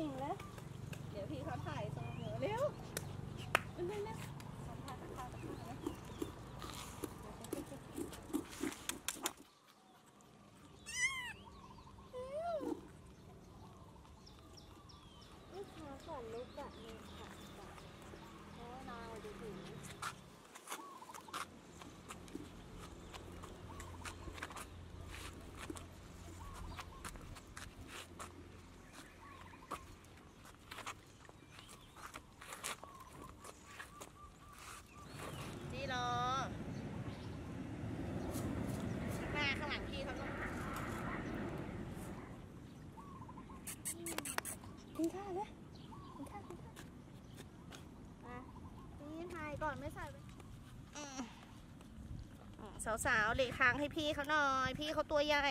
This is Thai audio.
หิวแล้วเดี๋ยวพี่เขาถ่ายส่งเหนือเร็วเร็วลูกแบบนี้ค่ะโอ้นายดูดิจีรอมาข้างหลังพี่เขาหน่อยกินข้าวเลยก่อนไม่ใส่สาวๆเหลียงทางให้พี่เขาหน่อยพี่เขาตัวใหญ่